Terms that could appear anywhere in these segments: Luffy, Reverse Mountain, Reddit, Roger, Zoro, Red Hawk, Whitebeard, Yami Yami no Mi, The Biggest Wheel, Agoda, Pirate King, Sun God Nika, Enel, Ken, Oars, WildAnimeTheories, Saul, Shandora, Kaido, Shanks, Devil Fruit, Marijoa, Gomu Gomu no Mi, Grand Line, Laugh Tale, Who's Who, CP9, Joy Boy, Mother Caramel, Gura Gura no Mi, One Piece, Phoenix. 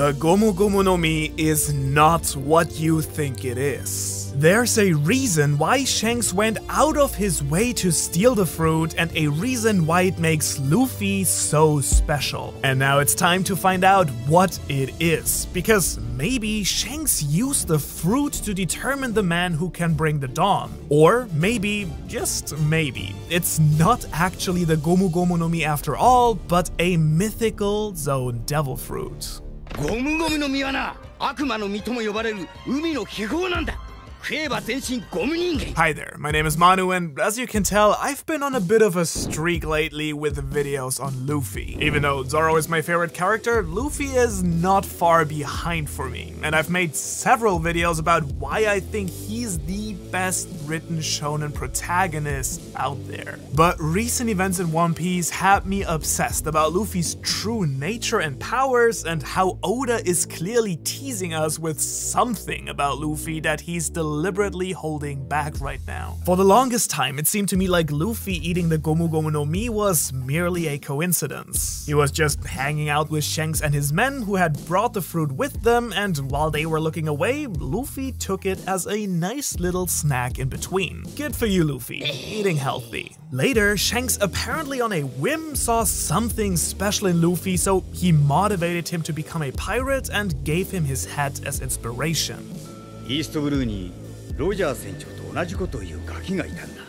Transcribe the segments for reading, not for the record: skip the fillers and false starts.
The Gomu Gomu no Mi is not what you think it is. There's a reason why Shanks went out of his way to steal the fruit and a reason why it makes Luffy so special. And now it's time to find out what it is, because maybe Shanks used the fruit to determine the man who can bring the dawn. Or maybe, just maybe, it's not actually the Gomu Gomu no Mi after all, but a mythical zone devil fruit. ゴムゴムの実はな、悪魔の実とも呼ばれる海の秘宝なんだ。Hi there, my name is Manu, and as you can tell, I've been on a bit of a streak lately with videos on Luffy. Even though Zoro is my favorite character, Luffy is not far behind for me, and I've made several videos about why I think he's the best written shonen protagonist out there. But recent events in One Piece have me obsessed about Luffy's true nature and powers, and how Oda is clearly teasing us with something about Luffy that he's deliberately holding back right now. For the longest time, it seemed to me like Luffy eating the Gomu Gomu no Mi was merely a coincidence. He was just hanging out with Shanks and his men, who had brought the fruit with them, and while they were looking away, Luffy took it as a nice little snack in between. Good for you, Luffy, eating healthy. Later, Shanks, apparently on a whim, saw something special in Luffy, so he motivated him to become a pirate and gave him his hat as inspiration. イーストブルーにロジャー船長と同じことを言うガキがいたんだ。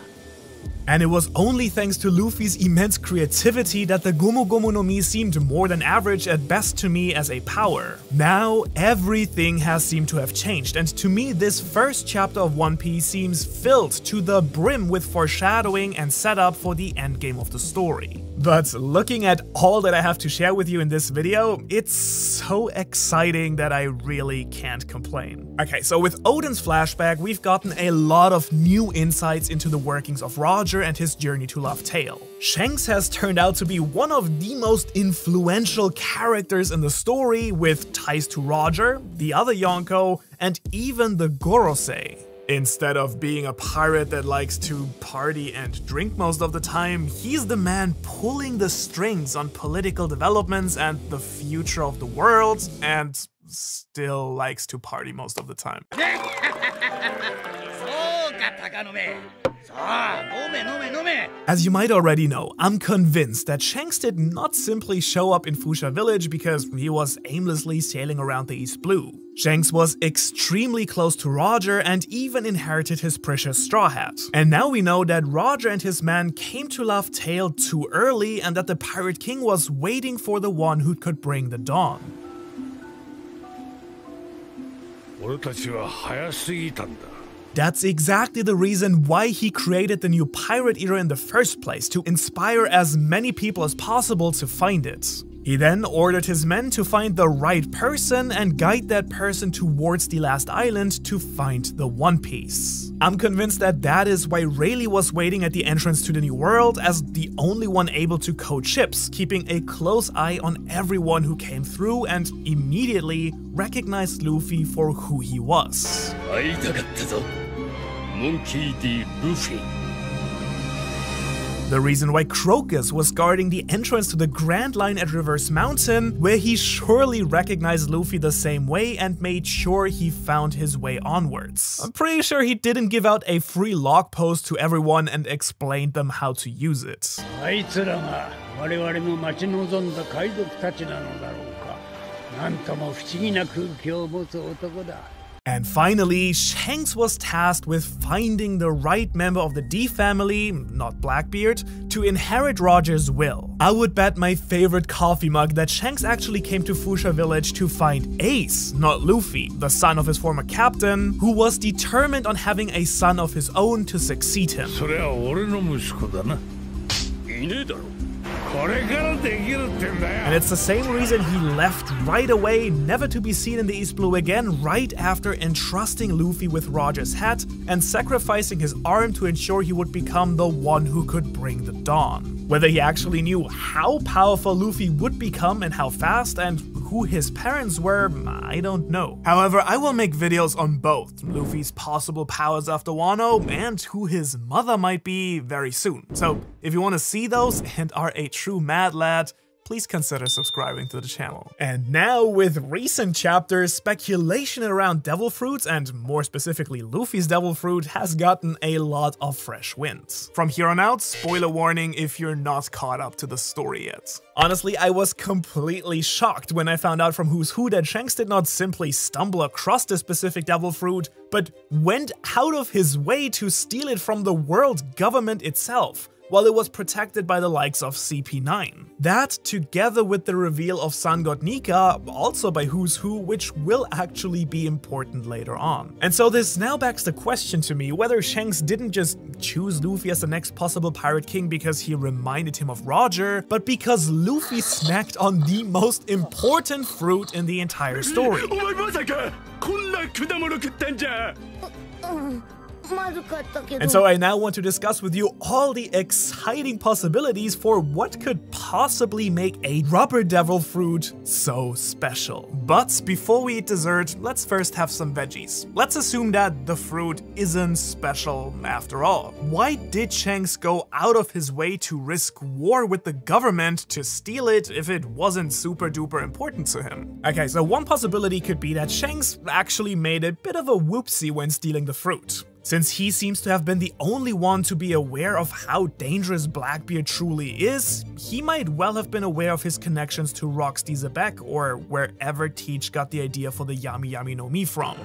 And it was only thanks to Luffy's immense creativity that the Gomu Gomu no Mi seemed more than average at best to me as a power. Now everything has seemed to have changed, and to me this first chapter of One Piece seems filled to the brim with foreshadowing and setup for the endgame of the story. But looking at all that I have to share with you in this video, it's so exciting that I really can't complain. Okay, so with Oden's flashback, we've gotten a lot of new insights into the workings of Roger and his journey to Laugh Tale. Shanks has turned out to be one of the most influential characters in the story, with ties to Roger, the other Yonko, and even the Gorosei. Instead of being a pirate that likes to party and drink most of the time, he's the man pulling the strings on political developments and the future of the world, and still likes to party most of the time. As you might already know, I'm convinced that Shanks did not simply show up in Fusha Village because he was aimlessly sailing around the East Blue. Shanks was extremely close to Roger and even inherited his precious straw hat. And now we know that Roger and his men came to Laugh Tale too early, and that the Pirate King was waiting for the one who could bring the dawn. 俺たちは早すぎたんだ。 That's exactly the reason why he created the new pirate era in the first place, to inspire as many people as possible to find it. He then ordered his men to find the right person and guide that person towards the last island to find the One Piece. I'm convinced that that is why Rayleigh was waiting at the entrance to the New World as the only one able to code ships, keeping a close eye on everyone who came through and immediately recognized Luffy for who he was. Monkey D. Luffy. The reason why Crocus was guarding the entrance to the Grand Line at Reverse Mountain, where he surely recognized Luffy the same way and made sure he found his way onwards. I'm pretty sure he didn't give out a free log post to everyone and explained them how to use it. And finally, Shanks was tasked with finding the right member of the D family, not Blackbeard, to inherit Roger's will. I would bet my favorite coffee mug that Shanks actually came to Fusha Village to find Ace, not Luffy, the son of his former captain, who was determined on having a son of his own to succeed him. And it's the same reason he left right away, never to be seen in the East Blue again, right after entrusting Luffy with Roger's hat and sacrificing his arm to ensure he would become the one who could bring the dawn. Whether he actually knew how powerful Luffy would become and how fast, and who his parents were, I don't know. However, I will make videos on both Luffy's possible powers after Wano and who his mother might be very soon. So if you want to see those and are a true mad lad, please consider subscribing to the channel. And now, with recent chapters, speculation around devil fruits, and more specifically Luffy's devil fruit, has gotten a lot of fresh winds. From here on out, spoiler warning if you're not caught up to the story yet. Honestly, I was completely shocked when I found out from Who's Who that Shanks did not simply stumble across the specific devil fruit, but went out of his way to steal it from the world government itself, while it was protected by the likes of CP9. That, together with the reveal of Sun God Nika, also by Who's Who, which will actually be important later on. And so this now begs the question to me whether Shanks didn't just choose Luffy as the next possible Pirate King because he reminded him of Roger, but because Luffy snacked on the most important fruit in the entire story. And so I now want to discuss with you all the exciting possibilities for what could possibly make a rubber devil fruit so special. But before we eat dessert, let's first have some veggies. Let's assume that the fruit isn't special after all. Why did Shanks go out of his way to risk war with the government to steal it if it wasn't super duper important to him? Okay, so one possibility could be that Shanks actually made a bit of a whoopsie when stealing the fruit, since he seems to have been the only one to be aware of how dangerous Blackbeard truly is. He might well have been aware of his connections to Rox D. Xebec, or wherever Teach got the idea for the Yami Yami no Mi from.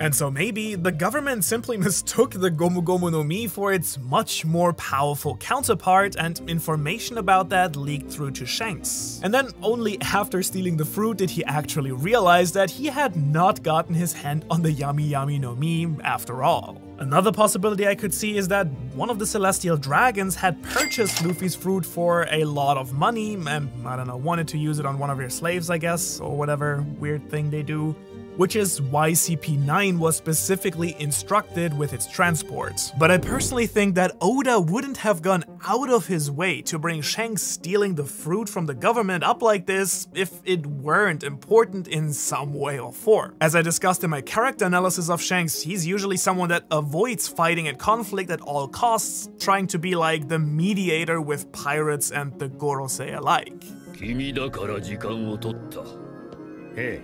And so maybe the government simply mistook the Gomu Gomu no Mi for its much more powerful counterpart, and information about that leaked through to Shanks. And then only after stealing the fruit did he actually realize that he had not gotten his hand on the Yami Yami no Mi after all. Another possibility I could see is that one of the Celestial Dragons had purchased Luffy's fruit for a lot of money and, I don't know, wanted to use it on one of your slaves, I guess, or whatever weird thing they do, which is why CP9 was specifically instructed with its transport. But I personally think that Oda wouldn't have gone out of his way to bring Shanks stealing the fruit from the government up like this if it weren't important in some way or form. As I discussed in my character analysis of Shanks, he's usually someone that avoids fighting and conflict at all costs, trying to be like the mediator with pirates and the Gorosei alike. Hey.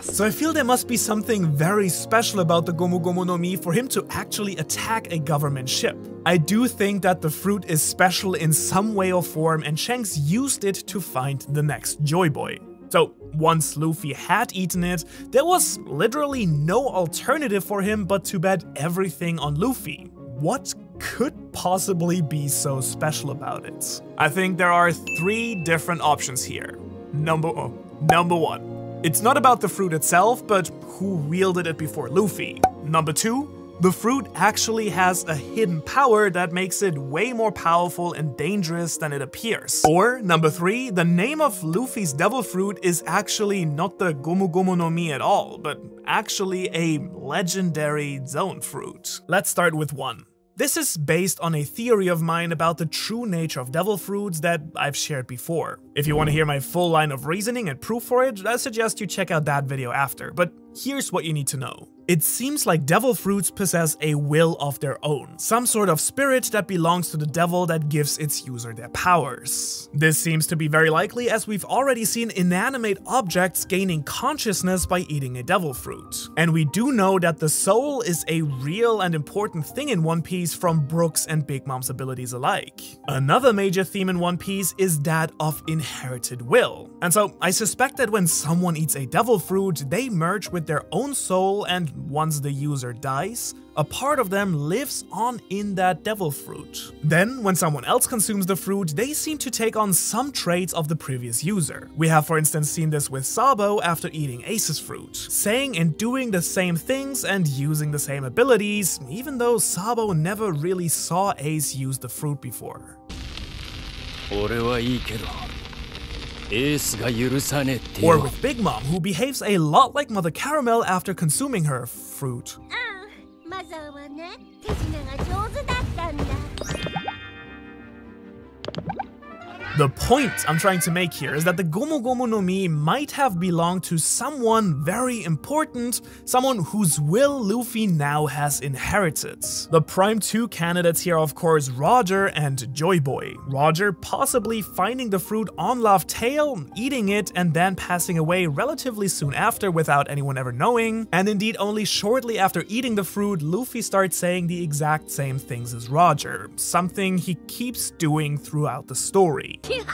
So I feel there must be something very special about the Gomu Gomu no Mi for him to actually attack a government ship. I do think that the fruit is special in some way or form, and Shanks used it to find the next Joy Boy. So once Luffy had eaten it, there was literally no alternative for him but to bet everything on Luffy. What could possibly be so special about it? I think there are three different options here. Number one. It's not about the fruit itself, but who wielded it before Luffy. Number two, the fruit actually has a hidden power that makes it way more powerful and dangerous than it appears. Or number three, the name of Luffy's devil fruit is actually not the Gomu Gomu no Mi at all, but actually a legendary zone fruit. Let's start with one. This is based on a theory of mine about the true nature of devil fruits that I've shared before. If you want to hear my full line of reasoning and proof for it, I suggest you check out that video after, but here's what you need to know. It seems like devil fruits possess a will of their own, some sort of spirit that belongs to the devil that gives its user their powers. This seems to be very likely, as we've already seen inanimate objects gaining consciousness by eating a devil fruit. And we do know that the soul is a real and important thing in One Piece from Brook's and Big Mom's abilities alike. Another major theme in One Piece is that of inherited will. And so I suspect that when someone eats a devil fruit, they merge with their own soul, and once the user dies, a part of them lives on in that devil fruit. Then, when someone else consumes the fruit, they seem to take on some traits of the previous user. We have, for instance, seen this with Sabo after eating Ace's fruit, saying and doing the same things and using the same abilities, even though Sabo never really saw Ace use the fruit before. Or with Big Mom, who behaves a lot like Mother Caramel after consuming her fruit. The point I'm trying to make here is that the Gomu Gomu no Mi might have belonged to someone very important, someone whose will Luffy now has inherited. The prime two candidates here are of course Roger and Joy Boy. Roger possibly finding the fruit on Laugh Tale, eating it, and then passing away relatively soon after without anyone ever knowing, and indeed only shortly after eating the fruit, Luffy starts saying the exact same things as Roger, something he keeps doing throughout the story. So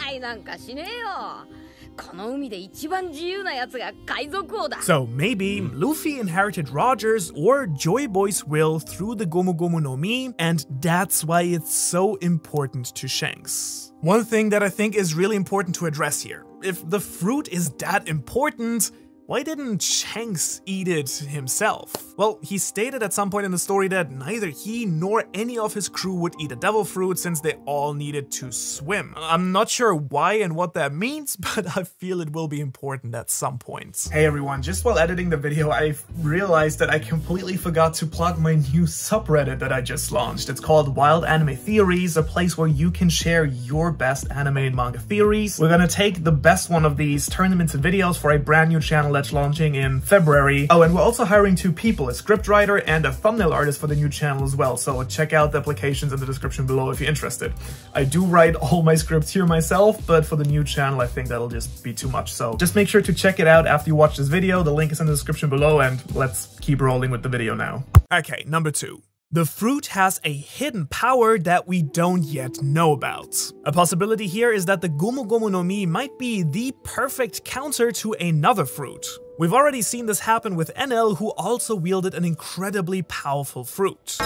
maybe Luffy inherited Roger's or Joy Boy's will through the Gomu Gomu no Mi, and that's why it's so important to Shanks. One thing that I think is really important to address here, if the fruit is that important, why didn't Shanks eat it himself? Well, he stated at some point in the story that neither he nor any of his crew would eat a devil fruit since they all needed to swim. I'm not sure why and what that means, but I feel it will be important at some point. Hey everyone, just while editing the video, I realized that I completely forgot to plug my new subreddit that I just launched. It's called Wild Anime Theories, a place where you can share your best anime and manga theories. We're gonna take the best one of these, turn them into videos for a brand new channel that's launching in February. Oh, and we're also hiring two people, a scriptwriter and a thumbnail artist for the new channel as well, so check out the applications in the description below if you're interested. I do write all my scripts here myself, but for the new channel I think that'll just be too much, so just make sure to check it out after you watch this video. The link is in the description below, and let's keep rolling with the video now. Okay, number two. The fruit has a hidden power that we don't yet know about. A possibility here is that the Gomu Gomu no Mi might be the perfect counter to another fruit. We've already seen this happen with Enel, who also wielded an incredibly powerful fruit.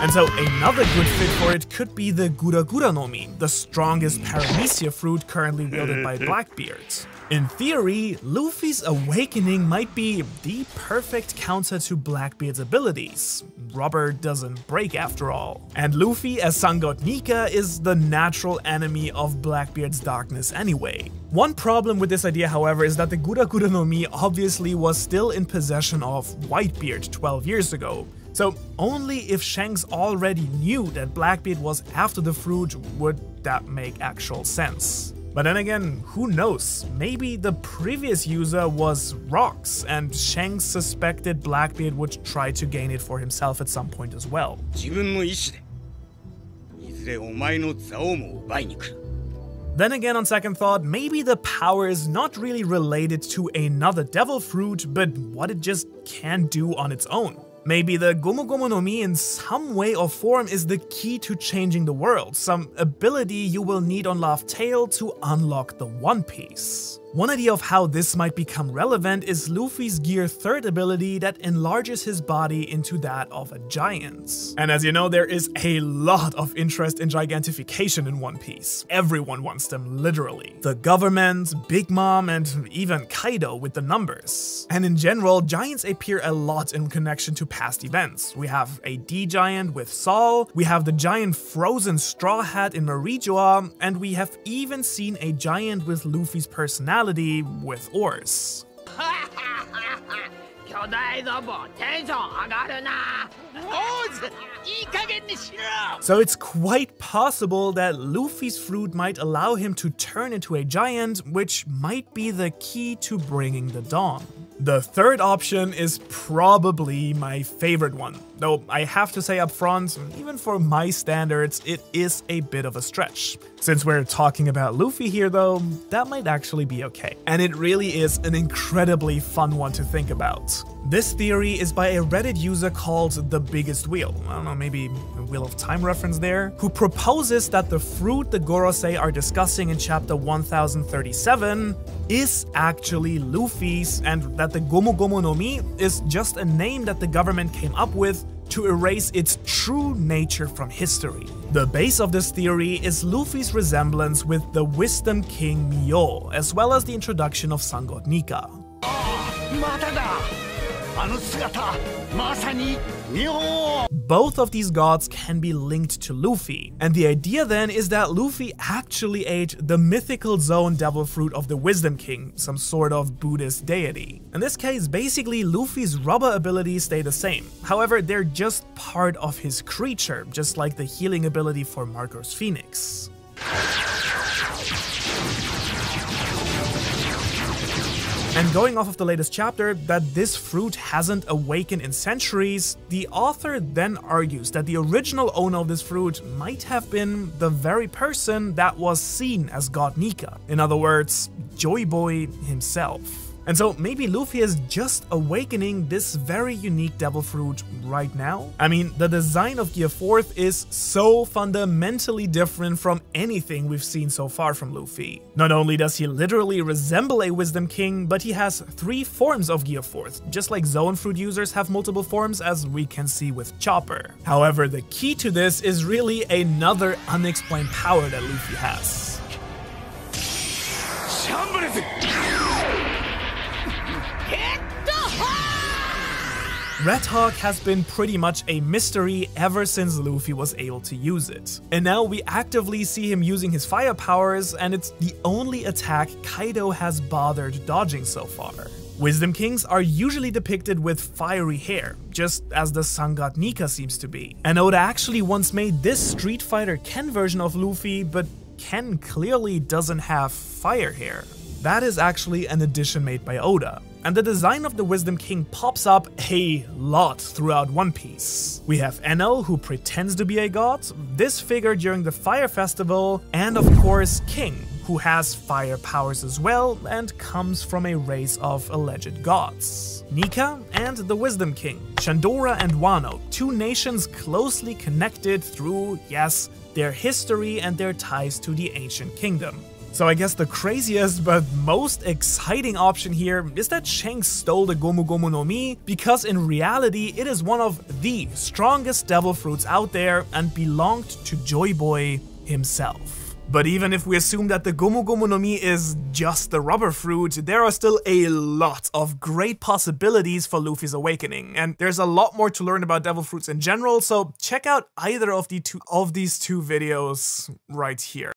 And so another good fit for it could be the Gura Gura no Mi, the strongest Paramecia fruit currently wielded by Blackbeard. In theory, Luffy's awakening might be the perfect counter to Blackbeard's abilities. Rubber doesn't break after all. And Luffy as Sun God Nika is the natural enemy of Blackbeard's darkness anyway. One problem with this idea, however, is that the Gura Gura no Mi obviously was still in possession of Whitebeard 12 years ago. So only if Shanks already knew that Blackbeard was after the fruit would that make actual sense. But then again, who knows? Maybe the previous user was Rox, and Shanks suspected Blackbeard would try to gain it for himself at some point as well. Then again, on second thought, maybe the power is not really related to another devil fruit, but what it just can do on its own. Maybe the Gomu Gomu no Mi in some way or form is the key to changing the world, some ability you will need on Laugh Tale to unlock the One Piece. One idea of how this might become relevant is Luffy's Gear 3rd ability that enlarges his body into that of a giant. And as you know, there is a lot of interest in gigantification in One Piece. Everyone wants them, literally. The government, Big Mom, and even Kaido with the numbers. And in general, giants appear a lot in connection to past events. We have a D-Giant with Saul, we have the giant frozen straw hat in Marijoa, and we have even seen a giant with Luffy's personality with oars. So it's quite possible that Luffy's fruit might allow him to turn into a giant, which might be the key to bringing the dawn. The third option is probably my favorite one, though I have to say up front, even for my standards, it is a bit of a stretch. Since we're talking about Luffy here though, that might actually be okay. And it really is an incredibly fun one to think about. This theory is by a Reddit user called The Biggest Wheel, I don't know, maybe a Wheel of Time reference there, who proposes that the fruit the Gorosei are discussing in chapter 1037 is actually Luffy's, and that the Gomu Gomu no Mi is just a name that the government came up with to erase its true nature from history. The base of this theory is Luffy's resemblance with the Wisdom King Mio, as well as the introduction of Sun God Nika. both of these gods can be linked to Luffy. And the idea then is that Luffy actually ate the mythical zone devil fruit of the Wisdom King, some sort of Buddhist deity. In this case, basically Luffy's rubber abilities stay the same. However, they're just part of his creature, just like the healing ability for Marco's Phoenix. And going off of the latest chapter, that this fruit hasn't awakened in centuries, the author then argues that the original owner of this fruit might have been the very person that was seen as God Nika. In other words, Joy Boy himself. And so maybe Luffy is just awakening this very unique devil fruit right now? I mean, the design of Gear 4th is so fundamentally different from anything we've seen so far from Luffy. Not only does he literally resemble a Wisdom King, but he has 3 forms of Gear 4th, just like Zone Fruit users have multiple forms, as we can see with Chopper. However, the key to this is really another unexplained power that Luffy has. Red Hawk has been pretty much a mystery ever since Luffy was able to use it. And now we actively see him using his fire powers, and it's the only attack Kaido has bothered dodging so far. Wisdom Kings are usually depicted with fiery hair, just as the Sun God Nika seems to be. And Oda actually once made this Street Fighter Ken version of Luffy, but Ken clearly doesn't have fire hair. That is actually an addition made by Oda. And the design of the Wisdom King pops up a lot throughout One Piece. We have Enel, who pretends to be a god, this figure during the Fire Festival, and of course King, who has fire powers as well and comes from a race of alleged gods. Nika and the Wisdom King, Shandora and Wano, 2 nations closely connected through, yes, their history and their ties to the ancient kingdom. So I guess the craziest but most exciting option here is that Shanks stole the Gomu Gomu no Mi, because in reality it is one of the strongest devil fruits out there and belonged to Joy Boy himself. But even if we assume that the Gomu Gomu no Mi is just the rubber fruit, there are still a lot of great possibilities for Luffy's awakening, and there's a lot more to learn about devil fruits in general, so check out either of these two videos right here.